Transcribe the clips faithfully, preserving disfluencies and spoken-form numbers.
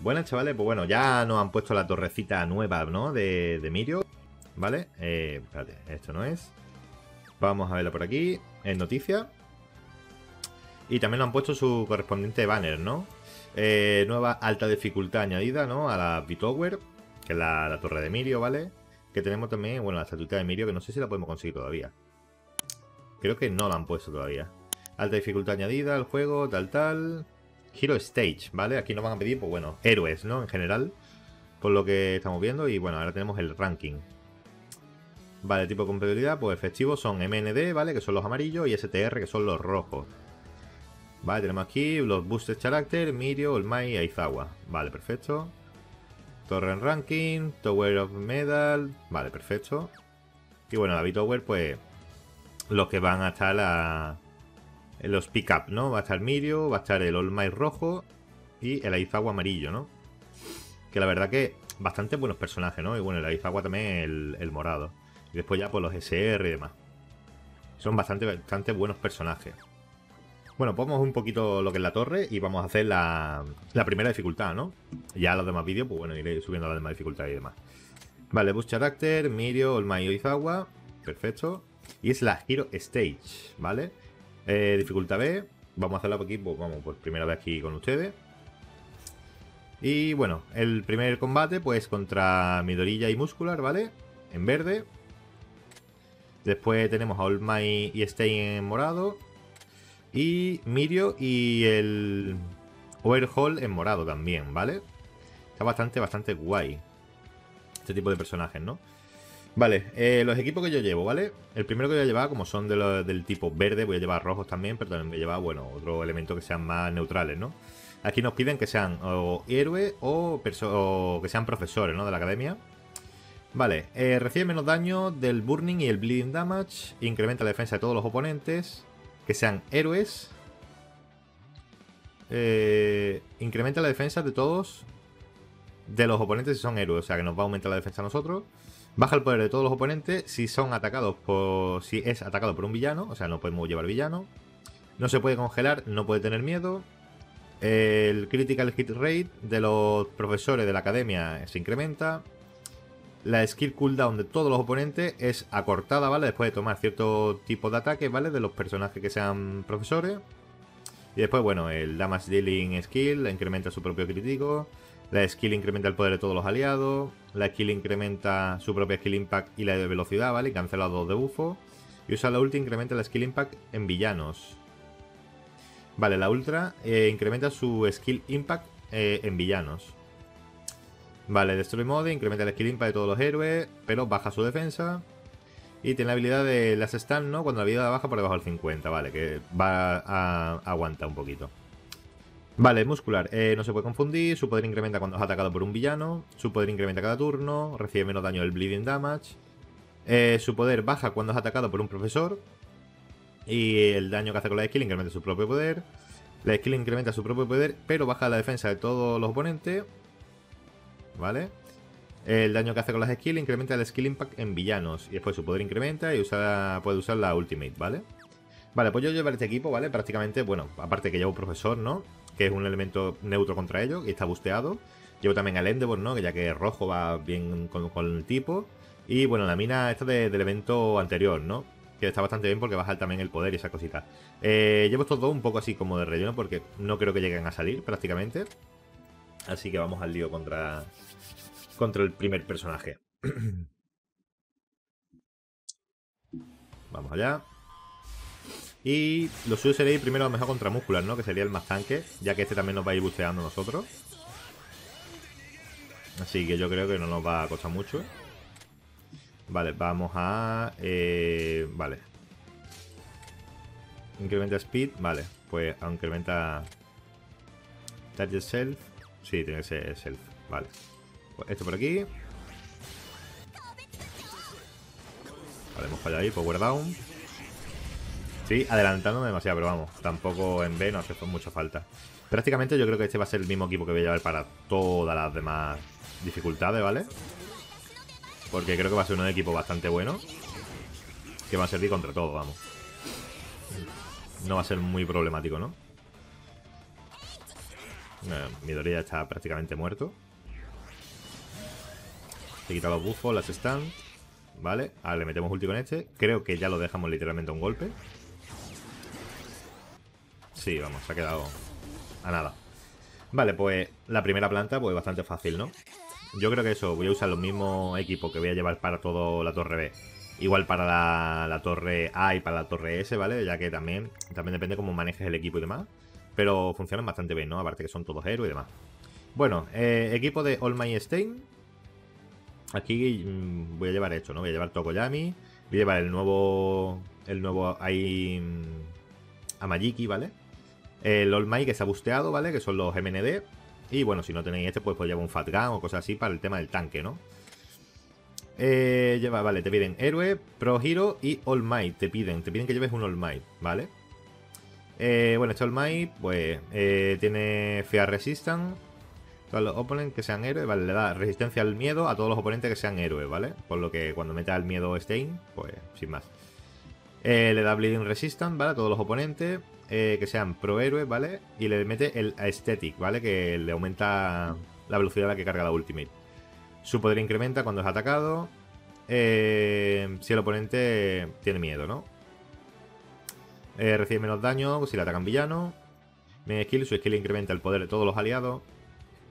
Buenas, chavales, pues bueno, ya nos han puesto la torrecita nueva, ¿no? De, de Mirio, ¿vale? Eh, espérate, esto no es. Vamos a verlo por aquí, en noticias. Y también nos han puesto su correspondiente banner, ¿no? Eh, nueva alta dificultad añadida, ¿no? A la V-Tower, que es la, la torre de Mirio, ¿vale? Que tenemos también, bueno, la estatuita de Mirio, que no sé si la podemos conseguir todavía. Creo que no la han puesto todavía. Alta dificultad añadida al juego, tal, tal. Hero Stage, ¿vale? Aquí nos van a pedir, pues bueno, héroes, ¿no? En general, por lo que estamos viendo. Y bueno, ahora tenemos el ranking. Vale, tipo de compatibilidad, pues efectivos son M N D, ¿vale? Que son los amarillos, y S T R, que son los rojos. Vale, tenemos aquí los Boosted Character, Mirio, All Might y Aizawa. Vale, perfecto. Torre en ranking, Tower of Medal. Vale, perfecto. Y bueno, la V-Tower, pues los que van a estar la... los pick-up, ¿no? Va a estar Mirio, va a estar el All Might rojo y el Aizawa amarillo, ¿no? Que la verdad que bastante buenos personajes, ¿no? Y bueno, el Aizawa también el, el morado. Y después ya por pues, los S R y demás. Son bastante, bastante buenos personajes. Bueno, ponemos un poquito lo que es la torre y vamos a hacer la, la primera dificultad, ¿no? Ya los demás vídeos, pues bueno, iré subiendo las demás dificultades y demás. Vale, Boost Character, Mirio, All Might y Aizawa. Perfecto. Y es la Hero Stage, ¿vale? Eh, dificultad B, vamos a hacerla por aquí, pues vamos, por primera vez aquí con ustedes. Y bueno, el primer combate pues contra Midoriya y Muscular, ¿vale? En verde. Después tenemos a All Might y Stein en morado. Y Mirio y el Overhaul en morado también, ¿vale? Está bastante, bastante guay este tipo de personajes, ¿no? Vale, eh, los equipos que yo llevo, ¿vale? El primero que voy a llevar, como son de los, del tipo verde, voy a llevar rojos también, pero también voy a llevar, bueno, otros elementos que sean más neutrales, ¿no? Aquí nos piden que sean o héroes o, o que sean profesores, ¿no? De la academia. Vale, eh, recibe menos daño del Burning y el Bleeding Damage, incrementa la defensa de todos los oponentes, que sean héroes. Eh, incrementa la defensa de todos de los oponentes si son héroes, o sea que nos va a aumentar la defensa a nosotros. Baja el poder de todos los oponentes si son atacados por, si es atacado por un villano, o sea, no podemos llevar villano. No se puede congelar, no puede tener miedo. El critical hit rate de los profesores de la academia se incrementa. La skill cooldown de todos los oponentes es acortada, ¿vale? Después de tomar cierto tipo de ataque, ¿vale? De los personajes que sean profesores. Y después, bueno, el damage dealing skill incrementa su propio crítico. La skill incrementa el poder de todos los aliados. La skill incrementa su propia skill impact y la de velocidad, ¿vale? Y cancela dos de bufo. Y usa la ulti, incrementa la skill impact en villanos. Vale, la ultra eh, incrementa su skill impact eh, en villanos. Vale, destroy mode, incrementa la skill impact de todos los héroes, pero baja su defensa. Y tiene la habilidad de las Stain, ¿no? Cuando la vida baja por debajo del cincuenta, ¿vale? Que va a, a aguantar un poquito. Vale, Muscular, eh, no se puede confundir, su poder incrementa cuando es atacado por un villano, su poder incrementa cada turno, recibe menos daño del Bleeding Damage, eh, su poder baja cuando es atacado por un profesor, y el daño que hace con la skill incrementa su propio poder, la skill incrementa su propio poder, pero baja la defensa de todos los oponentes, ¿vale? El daño que hace con las skills incrementa el skill impact en villanos, y después su poder incrementa y usa, puede usar la ultimate, ¿vale? Vale, pues yo llevaré este equipo, ¿vale? Prácticamente, bueno, aparte que llevo profesor, ¿no? Que es un elemento neutro contra ellos y está busteado. Llevo también al Endeavor, ¿no? Que ya que rojo va bien con, con el tipo. Y bueno, la mina esta de, del evento anterior, ¿no? Que está bastante bien porque baja también el poder y esas cositas. Eh, llevo estos dos un poco así como de relleno porque no creo que lleguen a salir prácticamente. Así que vamos al lío contra, contra el primer personaje. Vamos allá. Y lo suyo sería ir primero a lo mejor contra Muscular, ¿no? Que sería el más tanque, ya que este también nos va a ir busteando nosotros. Así que yo creo que no nos va a costar mucho. Vale, vamos a... Eh, vale. Incrementa speed, vale. Pues incrementa... Target self. Sí, tiene que ser self, vale. Pues esto por aquí. Vale, hemos fallado ahí, power down. Sí, adelantándome demasiado, pero vamos, tampoco en B no hace mucha falta. Prácticamente yo creo que este va a ser el mismo equipo que voy a llevar para todas las demás dificultades, ¿vale? Porque creo que va a ser un equipo bastante bueno, que va a servir contra todo, vamos. No va a ser muy problemático, ¿no? Bueno, Midoriya está prácticamente muerto. Le quita los buffos, las stun. Vale, ahora le metemos ulti con este. Creo que ya lo dejamos literalmente a un golpe. Sí, vamos, se ha quedado a nada. Vale, pues la primera planta, pues bastante fácil, ¿no? Yo creo que eso, voy a usar los mismos equipos que voy a llevar para toda la torre B. Igual para la, la torre A y para la torre S, ¿vale? Ya que también, también depende cómo manejes el equipo y demás. Pero funcionan bastante bien, ¿no? Aparte que son todos héroes y demás. Bueno, eh, equipo de All Might y Stein. Aquí mmm, voy a llevar esto, ¿no? Voy a llevar Tokoyami. Voy a llevar el nuevo... El nuevo... Ahí... Amajiki, ¿vale? El All Might que se ha busteado, ¿vale? Que son los M N D. Y bueno, si no tenéis este, pues podéis llevar un Fagwan o cosas así para el tema del tanque, ¿no? Eh, lleva, vale, te piden héroe, Pro Hero y All Might. Te piden, te piden que lleves un All Might, ¿vale? Eh, bueno, este All Might, pues, eh, tiene Fear Resistance. Todos los oponentes que sean héroes, vale, le da resistencia al miedo a todos los oponentes que sean héroes, ¿vale? Por lo que cuando meta el miedo Stain, pues, sin más. Eh, le da Bleeding Resistance, ¿vale? A todos los oponentes eh, que sean pro héroes, ¿vale? Y le mete el Aesthetic, ¿vale? Que le aumenta la velocidad a la que carga la Ultimate. Su poder incrementa cuando es atacado. Eh, si el oponente tiene miedo, ¿no? Eh, recibe menos daño si le atacan villano. Mi skill, su skill incrementa el poder de todos los aliados.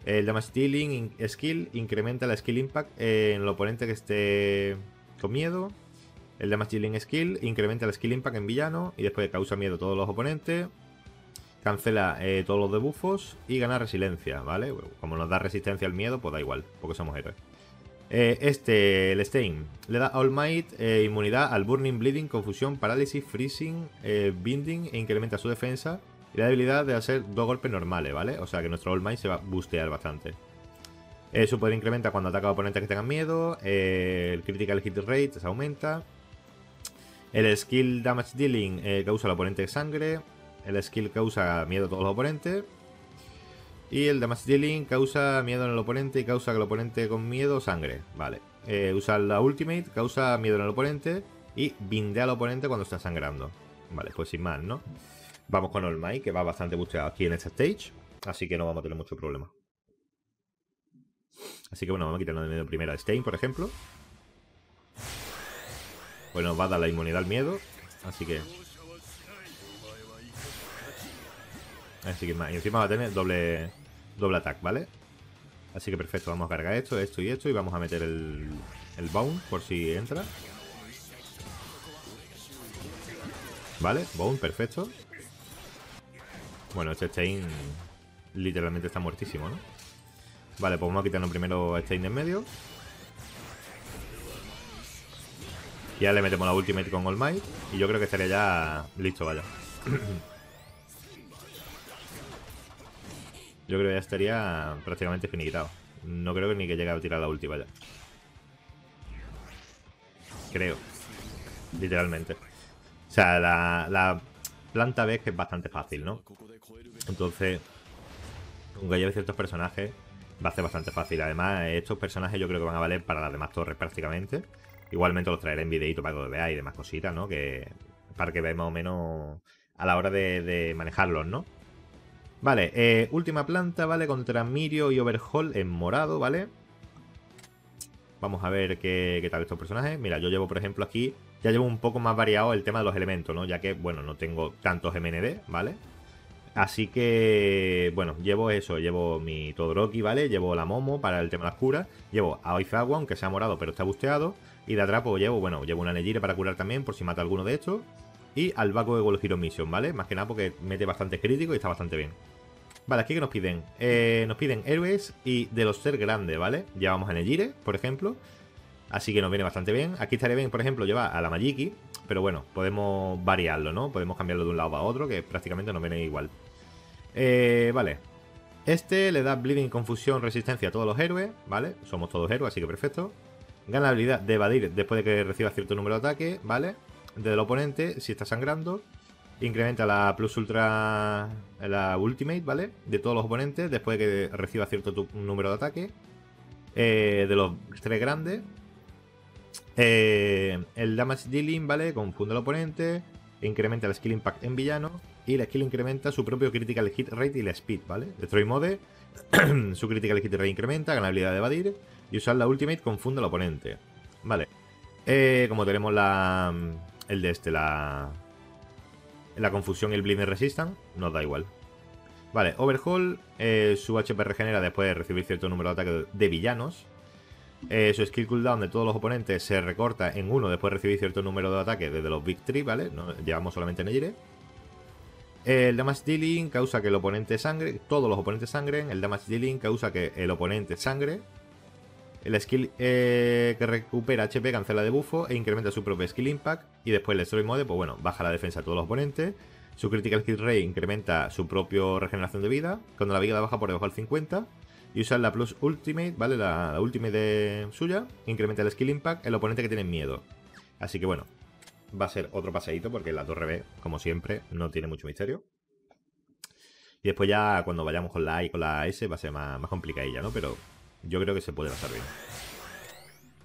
El damage dealing skill incrementa la skill impact en el oponente que esté con miedo. El damage dealing skill incrementa la skill impact en villano y después causa miedo a todos los oponentes. Cancela eh, todos los debuffos y gana resiliencia, ¿vale? Bueno, como nos da resistencia al miedo, pues da igual, porque somos héroes. Eh, este, el Stain, le da All Might, eh, inmunidad al Burning, Bleeding, Confusión, Parálisis, Freezing, eh, Binding e incrementa su defensa y la debilidad de hacer dos golpes normales, ¿vale? O sea que nuestro All Might se va a boostear bastante. Eh, su poder incrementa cuando ataca a oponentes que tengan miedo, eh, el Critical Hit Rate se aumenta. El Skill Damage Dealing eh, causa al oponente de sangre. El skill causa miedo a todos los oponentes. Y el damage dealing causa miedo en el oponente y causa que el oponente con miedo sangre. Vale. Eh, usa la ultimate, causa miedo en el oponente y bindea al oponente cuando está sangrando. Vale, pues sin más, ¿no? Vamos con All Might, que va bastante busteado aquí en esta stage. Así que no vamos a tener mucho problema. Así que bueno, vamos a quitarnos de medio primero a Stein, por ejemplo. Pues nos va a dar la inmunidad al miedo. Así que... Así que más. Y encima va a tener doble doble ataque, ¿vale? Así que perfecto, vamos a cargar esto, esto y esto. Y vamos a meter el, el Bound por si entra. Vale, Bound, perfecto. Bueno, este Stein literalmente está muertísimo, ¿no? Vale, pues vamos a quitarnos primero a Stein de en medio. Y ahora le metemos la Ultimate con All Might. Y yo creo que estaría ya listo, vaya. Yo creo que ya estaría prácticamente finiquitado. No creo que ni que llegue a tirar la ulti, vaya. Creo. Literalmente. O sea, la, la planta B es que es bastante fácil, ¿no? Entonces, aunque lleve ciertos personajes, va a ser bastante fácil. Además, estos personajes yo creo que van a valer para las demás torres prácticamente. Igualmente los traeré en videito para que lo veáis y demás cositas, ¿no? Que, para que veáis más o menos a la hora de, de manejarlos, ¿no? Vale, eh, última planta, ¿vale? Contra Mirio y Overhaul en morado, ¿vale? Vamos a ver qué, qué tal estos personajes. Mira, yo llevo, por ejemplo, aquí... Ya llevo un poco más variado el tema de los elementos, ¿no? Ya que, bueno, no tengo tantos M N D, ¿vale? Así que, bueno, llevo eso. Llevo mi Todoroki, ¿vale? Llevo la Momo para el tema de las curas. Llevo a Oi Fagwan, aunque sea morado, pero está busteado. Y de atrás, pues, llevo, bueno, llevo una Nejire para curar también, por si mata alguno de estos. Y al Baco de Gold Hero Mission, ¿vale? Más que nada porque mete bastantes críticos y está bastante bien. Vale, aquí que nos piden. Eh, nos piden héroes y de los ser grandes, ¿vale? Llevamos a Nejire, por ejemplo. Así que nos viene bastante bien. Aquí estaría bien, por ejemplo, llevar a la Amajiki. Pero bueno, podemos variarlo, ¿no? Podemos cambiarlo de un lado a otro, que prácticamente nos viene igual. Eh, vale. Este le da Bleeding, Confusión, Resistencia a todos los héroes, ¿vale? Somos todos héroes, así que perfecto. Gana la habilidad de evadir después de que reciba cierto número de ataques, ¿vale? Del oponente, si está sangrando. Incrementa la plus ultra, la ultimate, ¿vale? De todos los oponentes, después de que reciba cierto número de ataque. Eh, de los tres grandes. Eh, el damage dealing, ¿vale? Confunde al oponente. Incrementa el skill impact en villano. y la skill incrementa su propio critical hit rate y la speed, ¿vale? Destroy mode, su critical hit rate incrementa, gana habilidad de evadir y usar la ultimate confunde al oponente, ¿vale? Eh, como tenemos la... el de este, la... la confusión y el bleeding resistant, nos da igual. Vale, Overhaul, eh, su H P regenera después de recibir cierto número de ataques de villanos. Eh, su skill cooldown de todos los oponentes se recorta en uno después de recibir cierto número de ataques desde los Big Three, ¿vale? No, llevamos solamente Nejire. Eh, el damage dealing causa que el oponente sangre, todos los oponentes sangren. El damage dealing causa que el oponente sangre. El skill eh, que recupera H P cancela de bufo e incrementa su propio skill impact. Y después el destroy mode, pues bueno, baja la defensa de todos los oponentes. Su critical hit rate incrementa su propia regeneración de vida cuando la vida baja por debajo del cincuenta. Y usar la plus ultimate, ¿vale? La, la ultimate de suya incrementa el skill impact el oponente que tiene miedo. Así que bueno, va a ser otro paseíto porque la torre B, como siempre, no tiene mucho misterio. Y después ya cuando vayamos con la A y con la S va a ser más, más complicadilla, ¿no? Pero yo creo que se puede pasar bien.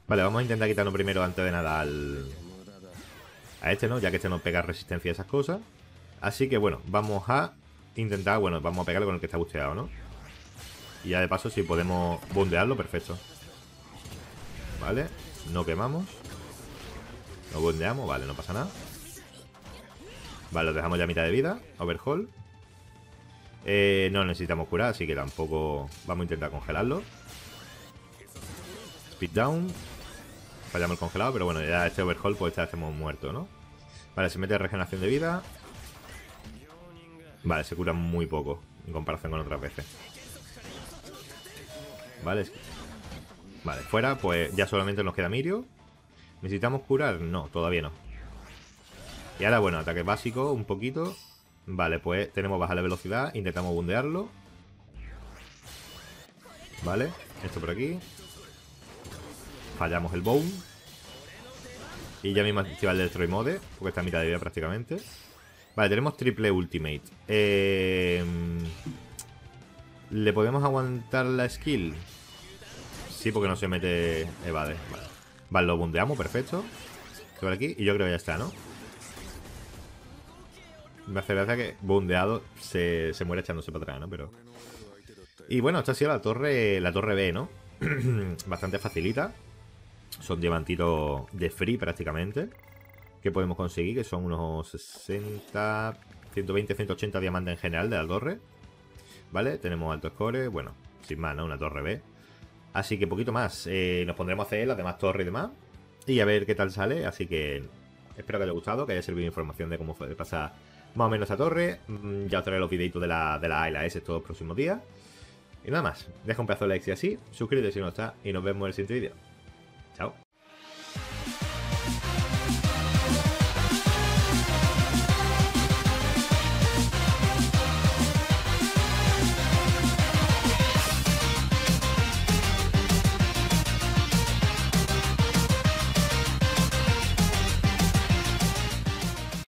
Vale, vamos a intentar quitarnos primero antes de nada al... a este, ¿no? Ya que este no pega resistencia a esas cosas. Así que bueno, vamos a intentar, bueno, vamos a pegarle con el que está busteado, ¿no? Y ya de paso si podemos bondearlo, perfecto. Vale, no quemamos. No bondeamos, vale, no pasa nada. Vale, lo dejamos ya a mitad de vida, Overhaul. Eh, no necesitamos curar, así que tampoco vamos a intentar congelarlo. Speed down. Fallamos el congelado, pero bueno, ya este Overhaul pues este hacemos muerto, ¿no? Vale, se mete regeneración de vida. Vale, se cura muy poco en comparación con otras veces. Vale, vale, fuera, pues ya solamente nos queda Mirio. ¿Necesitamos curar? No, todavía no. Y ahora, bueno, ataque básico, un poquito. Vale, pues tenemos baja la velocidad, intentamos bundearlo. Vale, esto por aquí. Fallamos el Bone. Y ya mismo activar el Destroy Mode, porque está a mitad de vida prácticamente. Vale, tenemos triple ultimate. Eh... ¿Le podemos aguantar la skill? Sí, porque no se mete evade. Vale, vale, lo bundeamos, perfecto. Sobre aquí, y yo creo que ya está, ¿no? Me hace gracia que bundeado se, se muere echándose para atrás, ¿no? Pero... Y bueno, esta ha sido la torre, la torre B, ¿no? Bastante facilita. Son diamantitos de free prácticamente. Que podemos conseguir, que son unos sesenta, ciento veinte, ciento ochenta diamantes en general de la torre. Vale, tenemos altos cores, bueno, sin más, ¿no? Una torre B. Así que poquito más, eh, nos pondremos a hacer las demás torres y demás. Y a ver qué tal sale, así que espero que os haya gustado, que haya servido información de cómo pasa más o menos esta torre. Ya os traeré los videitos de la, de la A y la S todos los próximos días. Y nada más, deja un pedazo de like si así, suscríbete si no está y nos vemos en el siguiente vídeo. Chao.